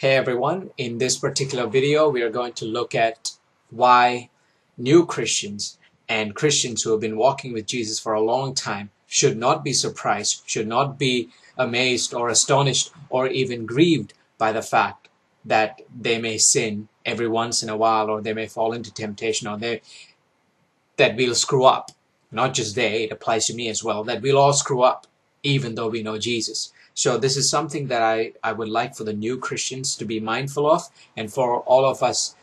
Hey everyone, in this particular video we are going to look at why new Christians and Christians who have been walking with Jesus for a long time should not be surprised, should not be amazed or astonished or even grieved by the fact that they may sin every once in a while, or they may fall into temptation, or that we'll screw up. Not just they, it applies to me as well, that we'll all screw up even though we know Jesus. So this is something that I would like for the new Christians to be mindful of, and for all of us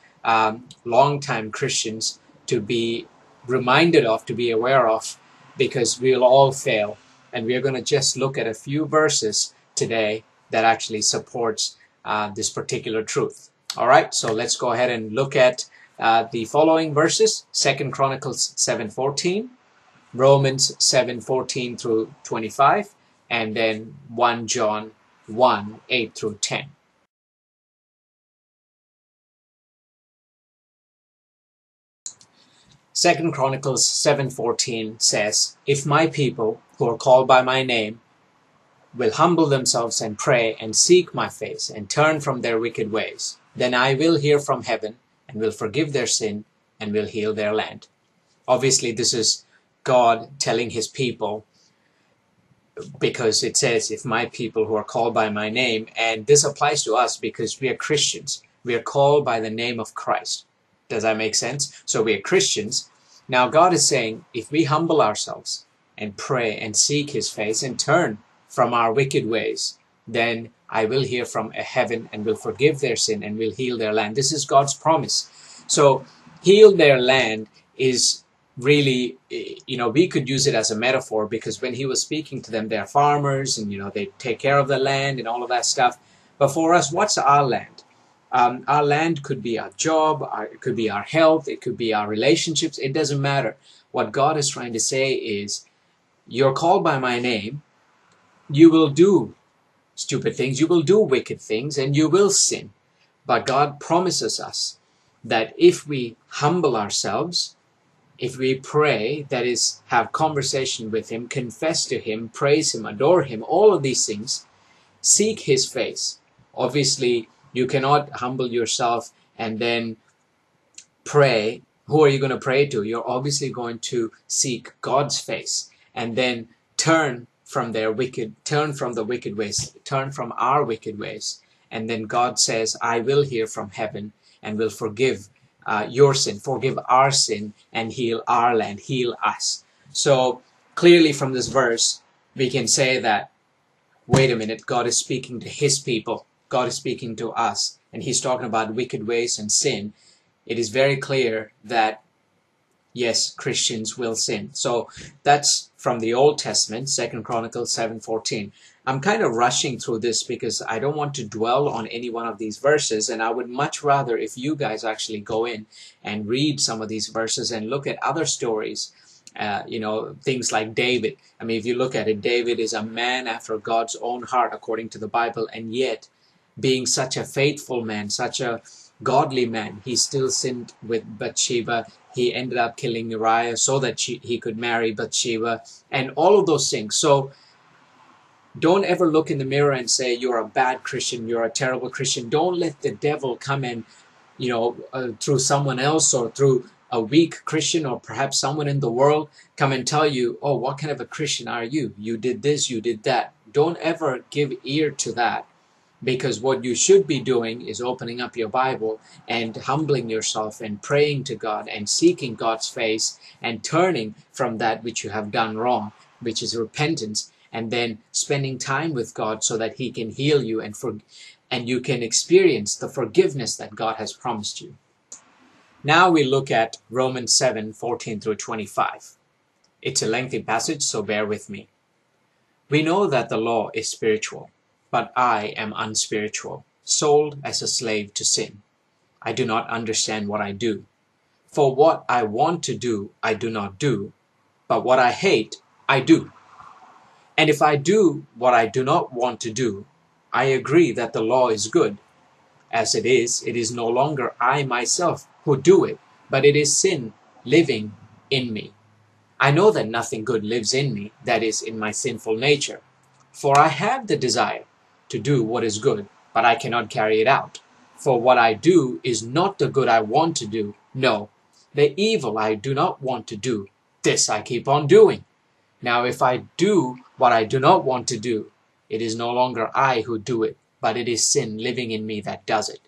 long-time Christians to be reminded of, to be aware of, because we'll all fail. And we're going to just look at a few verses today that actually supports this particular truth. All right, so let's go ahead and look at the following verses: 2 Chronicles 7:14, Romans 7:14 through 25, and then 1 John 1:8 through 10. Second Chronicles 7:14 says, "If my people, who are called by my name, will humble themselves and pray and seek my face and turn from their wicked ways, then I will hear from heaven and will forgive their sin and will heal their land." Obviously, this is God telling his people, because it says, if my people who are called by my name, and this applies to us because we are Christians. We are called by the name of Christ. Does that make sense? So we are Christians. Now God is saying, if we humble ourselves and pray and seek his face and turn from our wicked ways, then I will hear from heaven and will forgive their sin and will heal their land. This is God's promise. So heal their land is really, you know, we could use it as a metaphor, because when he was speaking to them, they're farmers and, you know, they take care of the land and all of that stuff. But for us, what's our land? Our land could be our job, it could be our health, it could be our relationships. It doesn't matter. What God is trying to say is, you're called by my name, you will do stupid things, you will do wicked things, and you will sin. But God promises us that if we humble ourselves, if we pray, that is, have conversation with him, confess to him, praise him, adore him, all of these things, seek his face. Obviously, you cannot humble yourself and then pray. Who are you going to pray to? You're obviously going to seek God's face and then turn from our wicked ways. And then God says, I will hear from heaven and will forgive your sin, forgive our sin, and heal our land, heal us. So clearly from this verse, we can say that, wait a minute, God is speaking to his people. God is speaking to us, and he's talking about wicked ways and sin. It is very clear that, yes, Christians will sin. So that's from the Old Testament, 2 Chronicles 7:14. I'm kind of rushing through this because I don't want to dwell on any one of these verses, and I would much rather if you guys actually go in and read some of these verses and look at other stories, you know, things like David. I mean, if you look at it, David is a man after God's own heart according to the Bible, and yet being such a faithful man, such a godly man, he still sinned with Bathsheba. He ended up killing Uriah so that he could marry Bathsheba, and all of those things. So don't ever look in the mirror and say you're a bad Christian, you're a terrible Christian. Don't let the devil come and, you know, through someone else or through a weak Christian or perhaps someone in the world, come and tell you, oh, what kind of a Christian are you? You did this, you did that. Don't ever give ear to that. Because what you should be doing is opening up your Bible and humbling yourself and praying to God and seeking God's face and turning from that which you have done wrong, which is repentance, and then spending time with God so that he can heal you and you can experience the forgiveness that God has promised you. Now we look at Romans 7:14 through 25. It's a lengthy passage, so bear with me. "We know that the law is spiritual, but I am unspiritual, sold as a slave to sin. I do not understand what I do. For what I want to do, I do not do, but what I hate, I do. And if I do what I do not want to do, I agree that the law is good. As it is no longer I myself who do it, but it is sin living in me. I know that nothing good lives in me, that is, in my sinful nature. For I have the desire to do what is good, but I cannot carry it out. For what I do is not the good I want to do. No, the evil I do not want to do. This I keep on doing. Now if I do what I do not want to do, it is no longer I who do it, but it is sin living in me that does it.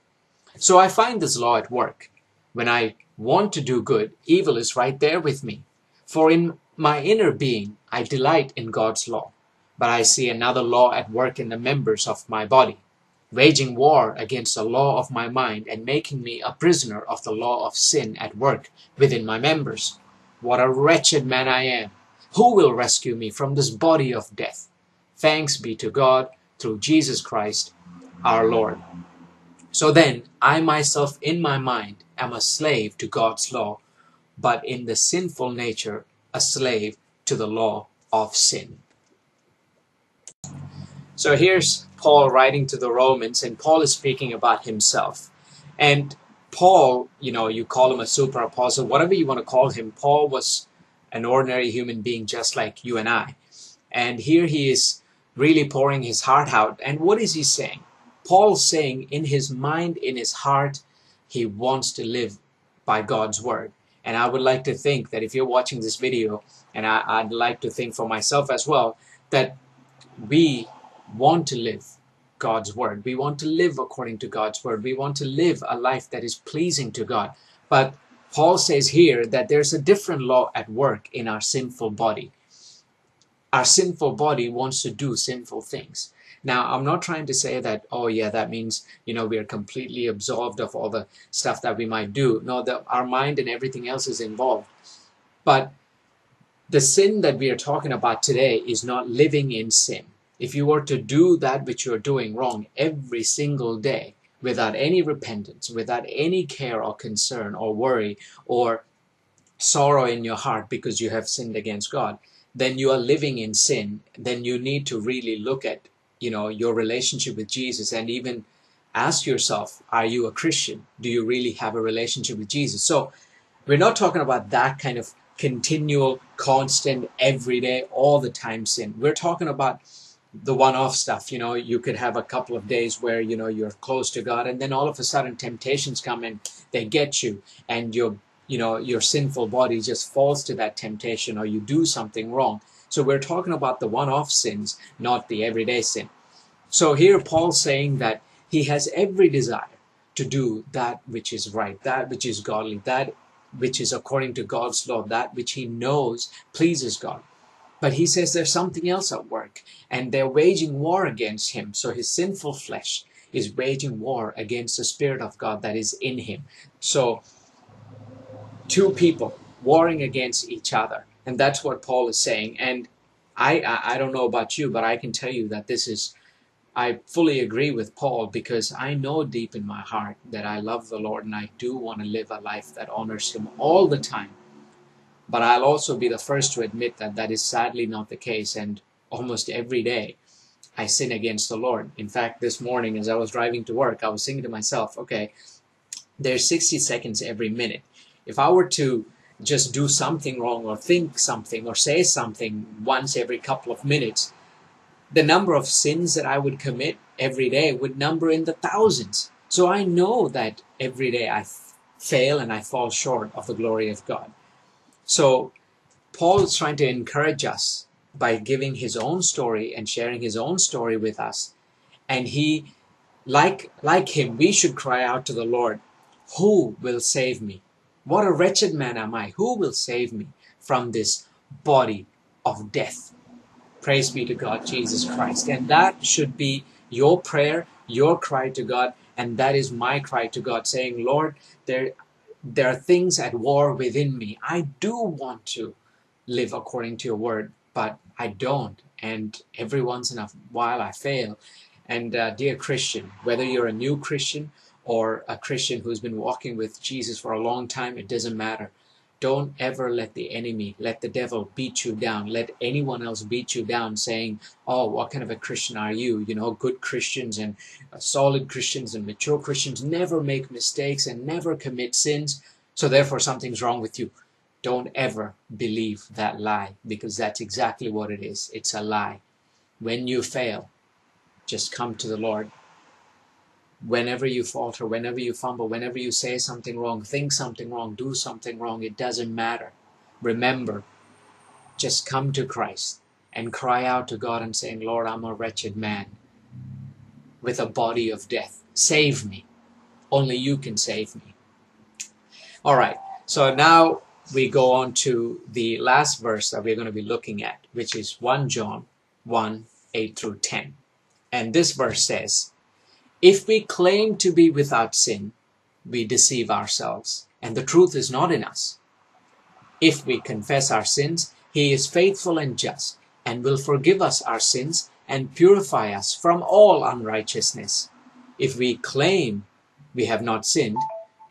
So I find this law at work. When I want to do good, evil is right there with me. For in my inner being, I delight in God's law. But I see another law at work in the members of my body, waging war against the law of my mind and making me a prisoner of the law of sin at work within my members. What a wretched man I am! Who will rescue me from this body of death? Thanks be to God through Jesus Christ our Lord. So then, I myself in my mind am a slave to God's law, but in the sinful nature, a slave to the law of sin. So here's Paul writing to the Romans, and Paul is speaking about himself. And Paul, you call him a super apostle, whatever you want to call him, Paul was an ordinary human being just like you and I. And here he is really pouring his heart out. And what is he saying? Paul's saying in his mind, in his heart, he wants to live by God's word. And I would like to think that if you're watching this video, and I'd like to think for myself as well, that we want to live God's word. We want to live according to God's word. We want to live a life that is pleasing to God. But Paul says here that there's a different law at work in our sinful body. Our sinful body wants to do sinful things. Now, I'm not trying to say that, oh yeah, that means, we are completely absolved of all the stuff that we might do. No, our mind and everything else is involved. But the sin that we are talking about today is not living in sin. If you were to do that which you're doing wrong every single day without any repentance, without any care or concern or worry or sorrow in your heart because you have sinned against God, then you are living in sin. Then you need to really look at, your relationship with Jesus and even ask yourself, are you a Christian? Do you really have a relationship with Jesus? So we're not talking about that kind of continual, constant, everyday, all the time sin. We're talking about the one-off stuff. You could have a couple of days where, you're close to God, and then all of a sudden temptations come and they get you, and your sinful body just falls to that temptation, or you do something wrong. So we're talking about the one-off sins, not the everyday sin. So here Paul's saying that he has every desire to do that which is right, that which is godly, that which is according to God's law, that which he knows pleases God. But he says there's something else at work, and they're waging war against him. So his sinful flesh is waging war against the Spirit of God that is in him. So two people warring against each other, and that's what Paul is saying. And I don't know about you, but I can tell you that I fully agree with Paul, because I know deep in my heart that I love the Lord and I do want to live a life that honors him all the time. But I'll also be the first to admit that that is sadly not the case, and almost every day I sin against the Lord. In fact, this morning as I was driving to work, I was thinking to myself, okay, there's 60 seconds every minute. If I were to just do something wrong or think something or say something once every couple of minutes, the number of sins that I would commit every day would number in the thousands. So I know that every day I fail and I fall short of the glory of God. So Paul is trying to encourage us by giving his own story and sharing his own story with us. And he, like him, we should cry out to the Lord, who will save me? What a wretched man am I? Who will save me from this body of death? Praise be to God, Jesus Christ. And that should be your prayer, your cry to God. And that is my cry to God, saying, Lord, there are things at war within me. I do want to live according to your word, but I don't. And every once in a while I fail. And dear Christian, whether you're a new Christian or a Christian who's been walking with Jesus for a long time, it doesn't matter. Don't ever let the enemy, let the devil beat you down. Let anyone else beat you down saying, oh, what kind of a Christian are you? Good Christians and solid Christians and mature Christians never make mistakes and never commit sins. So therefore something's wrong with you. Don't ever believe that lie, because that's exactly what it is. It's a lie. When you fail, just come to the Lord. whenever you falter, whenever you fumble, whenever you say something wrong, think something wrong, do something wrong, it doesn't matter. Remember, just come to Christ and cry out to God and saying, Lord, I'm a wretched man with a body of death. Save me. Only you can save me. All right, so now we go on to the last verse that we're going to be looking at, which is 1 John 1:8-10. And this verse says, if we claim to be without sin, we deceive ourselves, and the truth is not in us. If we confess our sins, he is faithful and just, and will forgive us our sins and purify us from all unrighteousness. If we claim we have not sinned,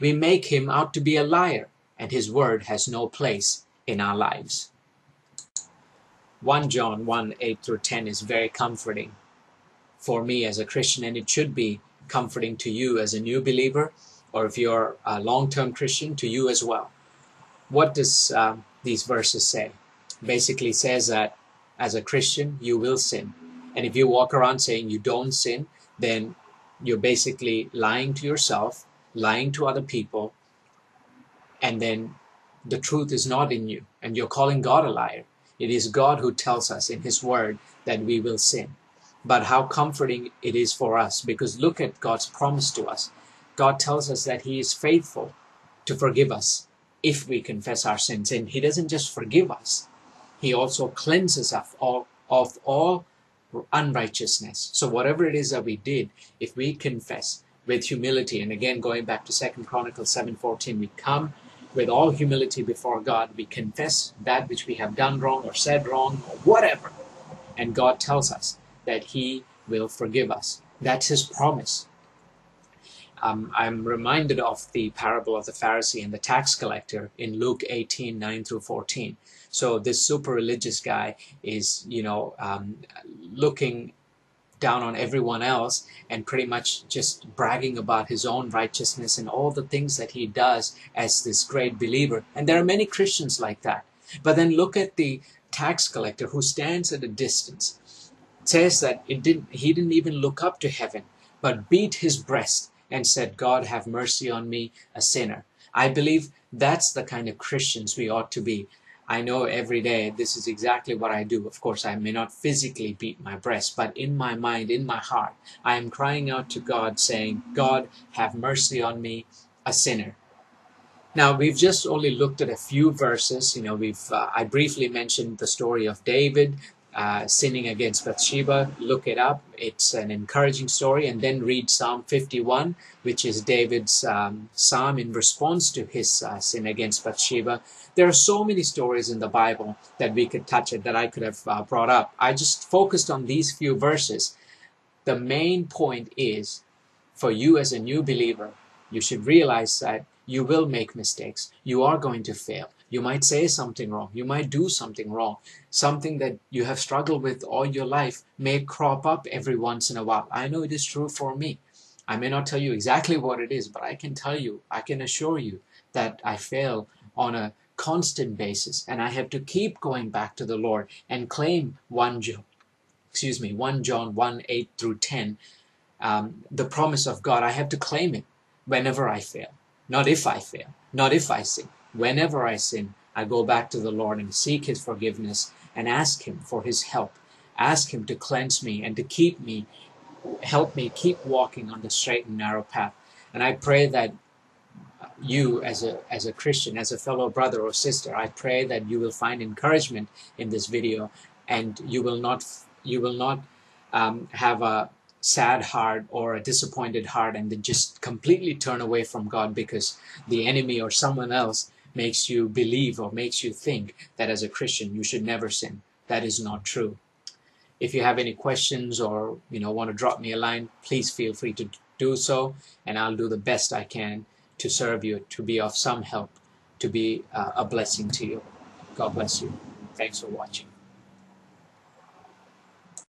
we make him out to be a liar, and his word has no place in our lives. 1 John 1:8-10 is very comforting for me as a Christian, and it should be comforting to you as a new believer, or if you're a long-term Christian, to you as well. What does these verses say? Basically says that as a Christian, you will sin. And if you walk around saying you don't sin, then you're basically lying to yourself, lying to other people, and then the truth is not in you, and you're calling God a liar. It is God who tells us in his word that we will sin. But how comforting it is for us, because look at God's promise to us. God tells us that he is faithful to forgive us if we confess our sins. And he doesn't just forgive us, he also cleanses us of all unrighteousness. So whatever it is that we did, if we confess with humility, and again going back to 2 Chronicles 7:14, we come with all humility before God, we confess that which we have done wrong or said wrong or whatever, and God tells us that he will forgive us. That's his promise. I'm reminded of the parable of the Pharisee and the tax collector in Luke 18:9-14. So this super religious guy is, looking down on everyone else and pretty much just bragging about his own righteousness and all the things that he does as this great believer. And there are many Christians like that. But then look at the tax collector who stands at a distance. Says that he didn't even look up to heaven, but beat his breast and said, God, have mercy on me, a sinner. I believe that's the kind of Christians we ought to be. I know every day this is exactly what I do. Of course, I may not physically beat my breast, but in my mind, in my heart, I am crying out to God saying, God, have mercy on me, a sinner. Now, we've just only looked at a few verses. I briefly mentioned the story of David, sinning against Bathsheba. Look it up. It's an encouraging story. And then read Psalm 51, which is David's psalm in response to his sin against Bathsheba. There are so many stories in the Bible that we could touch it, that I could have brought up. I just focused on these few verses. The main point is, for you as a new believer, you should realize that you will make mistakes. You are going to fail. You might say something wrong. You might do something wrong. Something that you have struggled with all your life may crop up every once in a while. I know it is true for me. I may not tell you exactly what it is, but I can tell you, I can assure you that I fail on a constant basis, and I have to keep going back to the Lord and claim 1 John 1:8-10, the promise of God. I have to claim it whenever I fail, not if I fail, not if I sin. Whenever I sin, I go back to the Lord and seek his forgiveness and ask him for his help. Ask him to cleanse me and to keep me, help me keep walking on the straight and narrow path. And I pray that you as a Christian, as a fellow brother or sister, I pray that you will find encouragement in this video, and you will not have a sad heart or a disappointed heart and then just completely turn away from God because the enemy or someone else makes you believe or makes you think that as a Christian you should never sin. That is not true. If you have any questions or want to drop me a line, please feel free to do so, and I'll do the best I can to serve you, to be of some help, to be a blessing to you. God bless you. Thanks for watching.